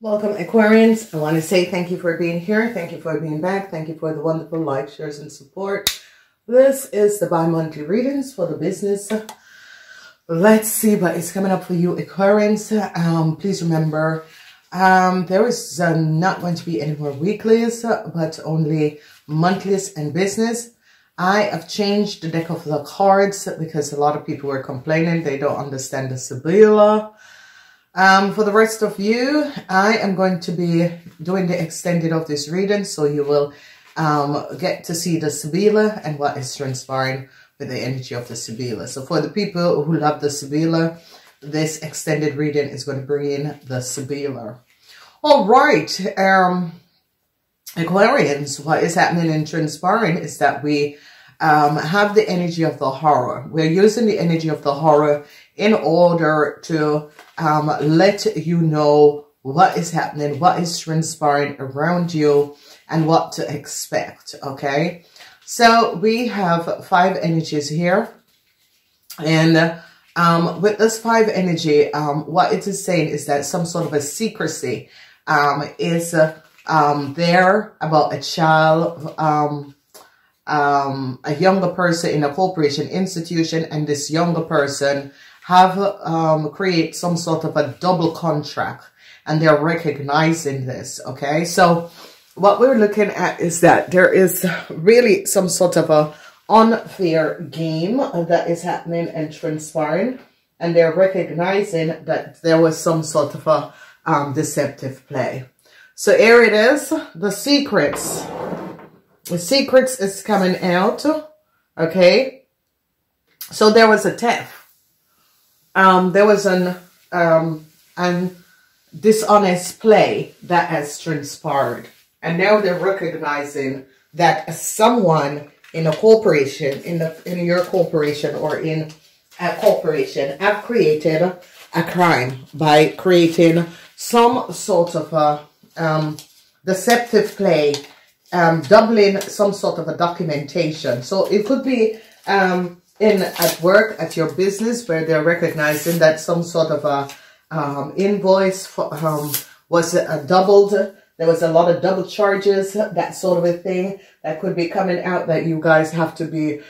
Welcome, Aquarians. I want to say thank you for being here. Thank you for being back. Thank you for the wonderful likes, shares, and support. This is the bi-monthly readings for the business. Let's see what is coming up for you, Aquarians. Please remember, there is not going to be any more weeklies, but only monthlies and business. I have changed the deck of the cards because a lot of people were complaining they don't understand the Sibilla. For the rest of you, I am going to be doing the extended of this reading, so you will get to see the Sibilla and what is transpiring with the energy of the Sibilla. So for the people who love the Sibilla, this extended reading is going to bring in the Sibilla. All right, Aquarians, what is happening and transpiring is that we have the energy of the horror. We're using the energy of the horror in order to let you know what is happening, what is transpiring around you, and what to expect, okay? So we have five energies here, and with this five energy, what it is saying is that some sort of a secrecy is there about a child, a younger person in a corporation institution, and this younger person have create some sort of a double contract, and they're recognizing this, okay? So what we're looking at is that there is really some sort of a unfair game that is happening and transpiring, and they're recognizing that there was some sort of a deceptive play. So here it is, the secrets. The secrets is coming out, okay? So there was a theft. There was an dishonest play that has transpired. And now they're recognizing that someone in a corporation, in your corporation or in a corporation, have created a crime by creating some sort of a deceptive play, doubling some sort of a documentation. So it could be at work, at your business, where they're recognizing that some sort of a invoice for, was doubled. There was a lot of double charges, that sort of a thing that could be coming out that you guys have to be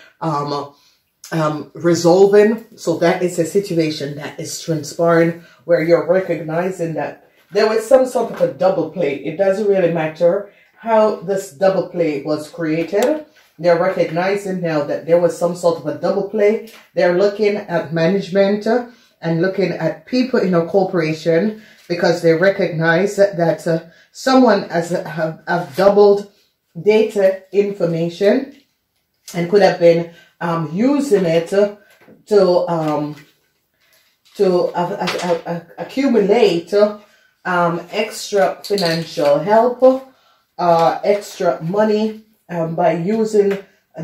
resolving. So that is a situation that is transpiring where you're recognizing that there was some sort of a double play. It doesn't really matter how this double play was created. They're recognizing now that there was some sort of a double play. They're looking at management and looking at people in a corporation because they recognize that someone has have doubled data information and could have been using it to accumulate extra financial help, extra money, by using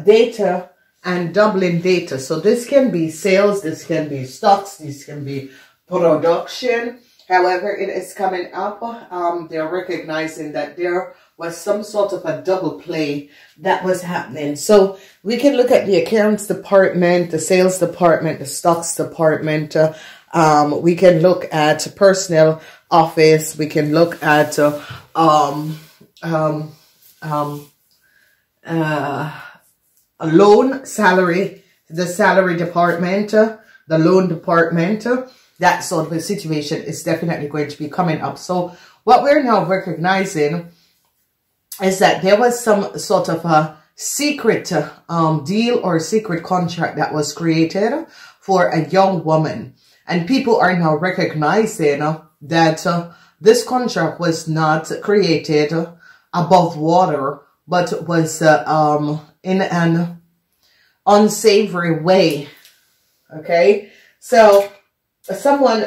data and doubling data. So this can be sales, this can be stocks, this can be production. However it is coming up, they're recognizing that there was some sort of a double play that was happening. So we can look at the accounts department, the sales department, the stocks department. We can look at personnel office. We can look at a loan salary, the salary department, the loan department, that sort of a situation is definitely going to be coming up. So what we're now recognizing is that there was some sort of a secret deal or secret contract that was created for a young woman. And people are now recognizing that this contract was not created above water, but was in an unsavory way, okay? So someone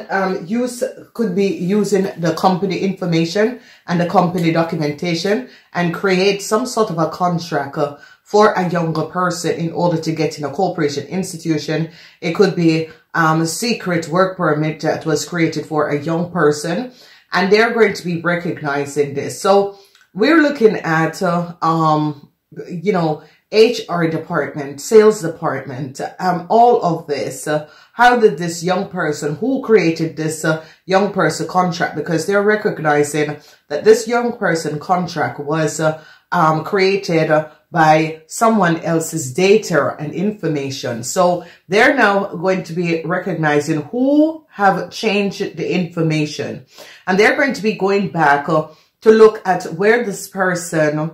could be using the company information and the company documentation and create some sort of a contract for a younger person in order to get in a corporation institution. It could be a secret work permit that was created for a young person, and they're going to be recognizing this. So we're looking at, you know, HR department, sales department, all of this. How did this young person, who created this young person contract? Because they're recognizing that this young person contract was created by someone else's data and information. So they're now going to be recognizing who have changed the information. And they're going to be going back to look at where this person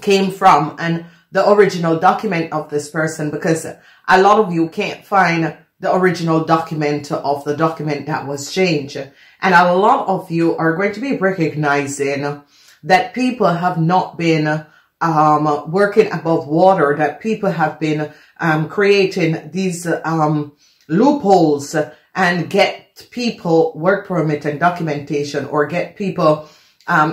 came from and the original document of this person, because a lot of you can't find the original document of the document that was changed. And a lot of you are going to be recognizing that people have not been working above water, that people have been creating these loopholes and get people work permit and documentation, or get people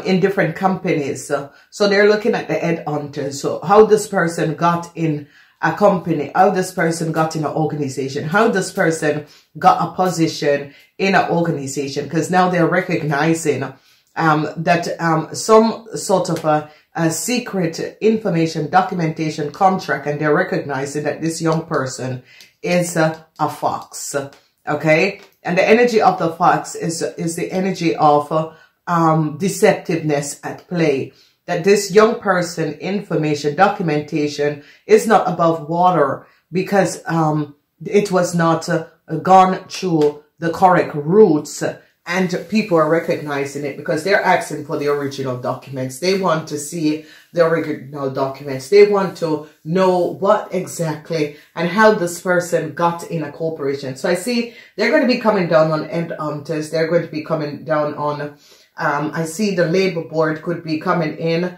in different companies. So they're looking at the headhunters. So how this person got in a company, how this person got in an organization, how this person got a position in an organization, because now they're recognizing that some sort of a secret information, documentation, contract, and they're recognizing that this young person is a fox. Okay. And the energy of the fox is the energy of deceptiveness at play, that this young person information documentation is not above water because it was not gone through the correct routes, and people are recognizing it because they're asking for the original documents. They want to see the original documents. They want to know what exactly and how this person got in a corporation. So I see they're going to be coming down on headhunters. They're going to be coming down on I see the labor board could be coming in.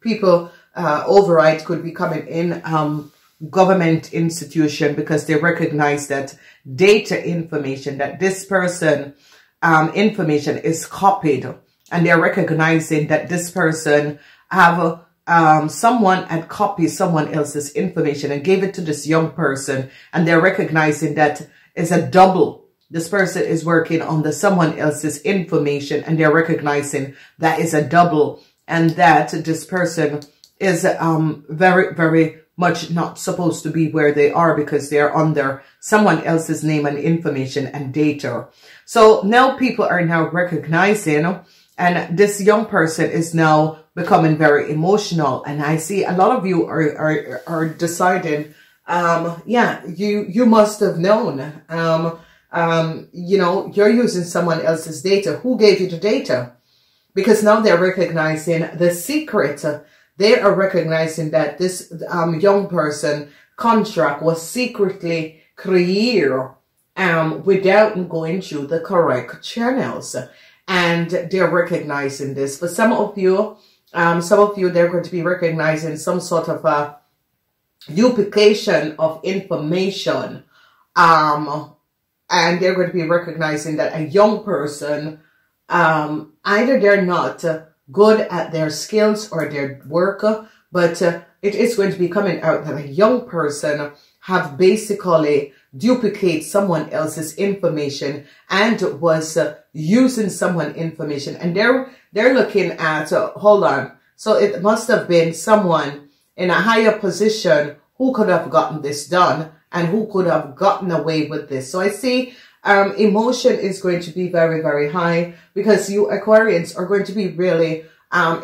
People override could be coming in. Government institution, because they recognize that data information, that this person information is copied, and they're recognizing that this person have someone had copied someone else's information and gave it to this young person, and they're recognizing that it's a double. This person is working on the someone else's information, and they're recognizing that is a double, and that this person is very, very much not supposed to be where they are, because they're under someone else's name and information and data. So now people are now recognizing, and this young person is now becoming very emotional. And I see a lot of you are deciding, yeah, you must have known, you know, you're using someone else's data. Who gave you the data? Because now they're recognizing the secret. They are recognizing that this young person contract was secretly created without going through the correct channels. And they're recognizing this. But some of you, they're going to be recognizing some sort of a duplication of information. And they're going to be recognizing that a young person, either they're not good at their skills or their work, but it is going to be coming out that a young person have basically duplicate someone else's information and was using someone information. And they're looking at, hold on, so it must have been someone in a higher position who could have gotten this done, and who could have gotten away with this. So I see emotion is going to be very, very high, because you Aquarians are going to be really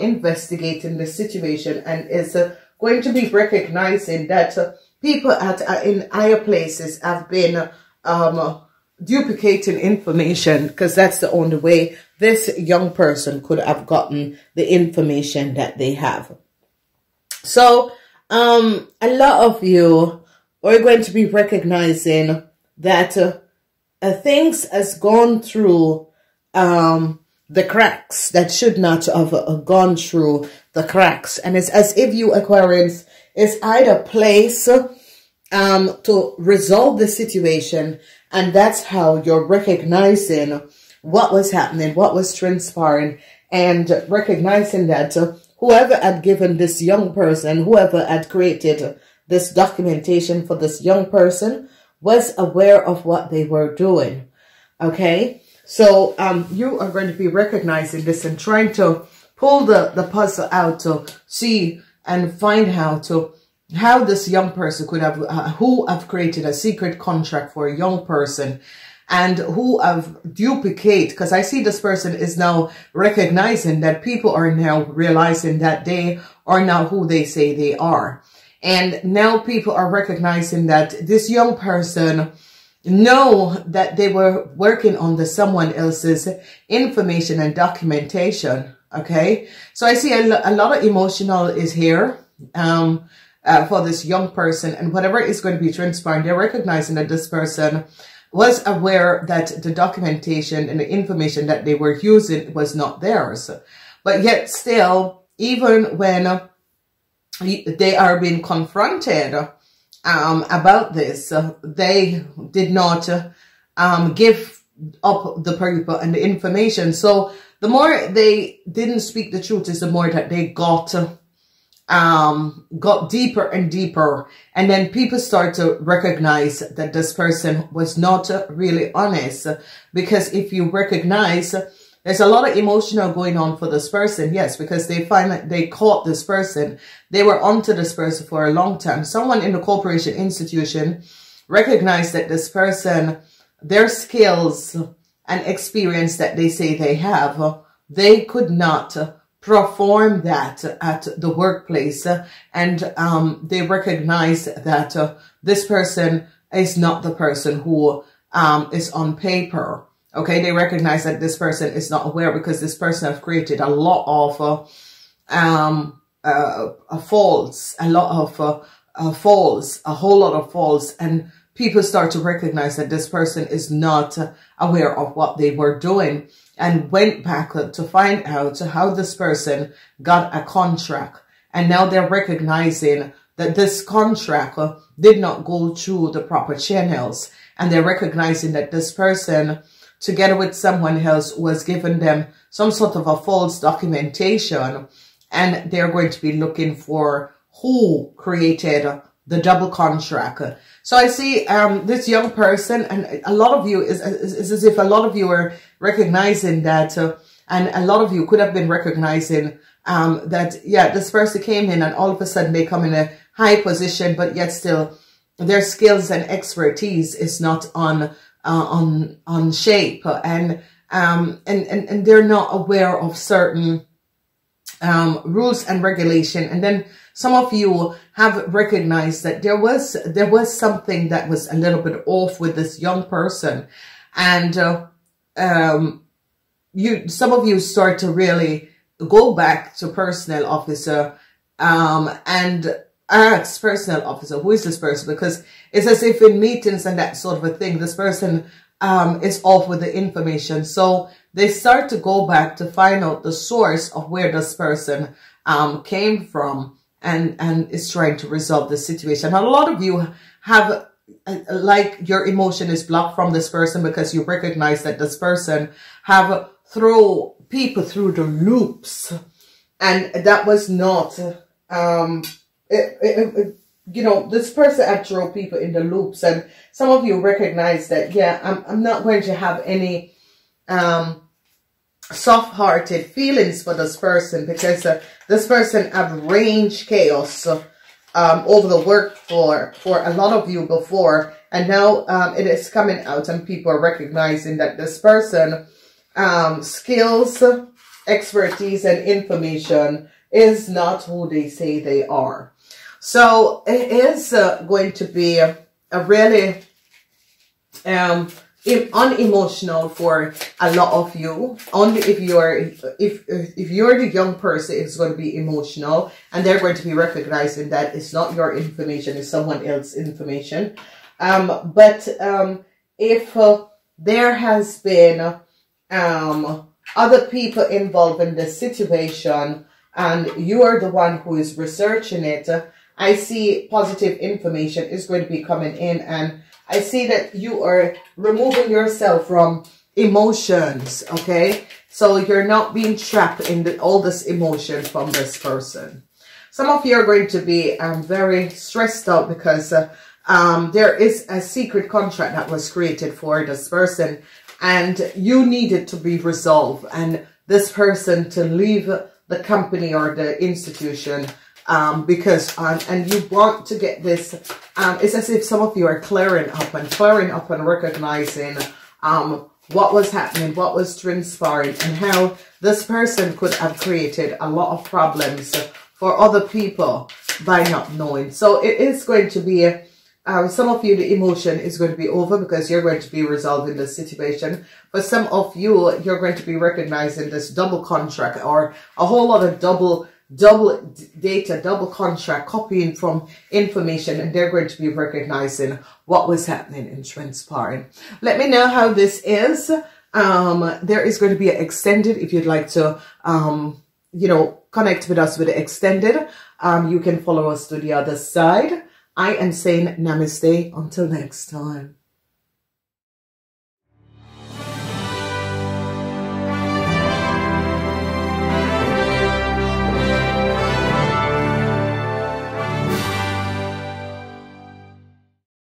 investigating the situation, and is going to be recognizing that people at in higher places have been duplicating information, because that's the only way this young person could have gotten the information that they have. So a lot of you we're going to be recognizing that things has gone through the cracks that should not have gone through the cracks. And it's as if you Aquarians is either place to resolve the situation, and that's how you're recognizing what was happening, what was transpiring, and recognizing that whoever had given this young person, whoever had created this documentation for this young person, was aware of what they were doing. Okay. So, you are going to be recognizing this and trying to pull the puzzle out to see, and find how this young person could have, who have created a secret contract for a young person and who have duplicate, because I see this person is now recognizing that people are now realizing that they are not who they say they are. And now people are recognizing that this young person know that they were working on the someone else's information and documentation. Okay. So I see a lot of emotional is here, for this young person, and whatever is going to be transpiring, they're recognizing that this person was aware that the documentation and the information that they were using was not theirs. But yet still, even when they are being confronted about this, they did not give up the paper and the information. So the more they didn't speak the truth is the more that they got deeper and deeper. And then people start to recognize that this person was not really honest, because if you recognize, there's a lot of emotional going on for this person. Yes, because they find that they caught this person. They were onto this person for a long time. Someone in the corporation institution recognized that this person, their skills and experience that they say they have, they could not perform that at the workplace. And they recognize that this person is not the person who is on paper. Okay, they recognize that this person is not aware, because this person have created a lot of faults, a whole lot of faults, and people start to recognize that this person is not aware of what they were doing, and went back to find out how this person got a contract, and now they're recognizing that this contract did not go through the proper channels, and they're recognizing that this person, together with someone else, was giving them some sort of a false documentation, and they're going to be looking for who created the double contract. So I see this young person, and a lot of you is as if a lot of you are recognizing that, and a lot of you could have been recognizing that, yeah, this person came in and all of a sudden they come in a high position, but yet still their skills and expertise is not on shape, and they're not aware of certain rules and regulation. And then some of you have recognized that there was something that was a little bit off with this young person, and some of you start to really go back to personnel officer and ask personnel officer, who is this person? Because it's as if in meetings and that sort of a thing, this person is off with the information. So they start to go back to find out the source of where this person came from, and is trying to resolve the situation. A lot of you have, like, your emotion is blocked from this person, because you recognize that this person have thrown people through the loops, and that was not... you know, this person had thrown people in the loops, and some of you recognize that, yeah, I'm not going to have any soft-hearted feelings for this person, because this person have ranged chaos over the work floor for a lot of you before, and now it is coming out, and people are recognizing that this person skills, expertise, and information is not who they say they are. So it is going to be a really unemotional for a lot of you. Only if you are, if you're the young person, it's going to be emotional, and they're going to be recognizing that it's not your information, it's someone else's information. If there has been other people involved in this situation, and you are the one who is researching it, I see positive information is going to be coming in, and I see that you are removing yourself from emotions, okay? So you're not being trapped in all this emotion from this person. Some of you are going to be very stressed out, because there is a secret contract that was created for this person, and you need it to be resolved, and this person to leave the company or the institution because you want to get this. It's as if some of you are clearing up and recognizing what was happening, what was transpiring, and how this person could have created a lot of problems for other people by not knowing. So it is going to be, some of you, the emotion is going to be over because you're going to be resolving this situation. For some of you, you're going to be recognizing this double contract, or a whole lot of double data, double contract, copying from information, and they're going to be recognizing what was happening and transpiring. Let me know how this is. There is going to be an extended, if you'd like to, you know, connect with us with the extended. You can follow us to the other side. I am saying namaste until next time.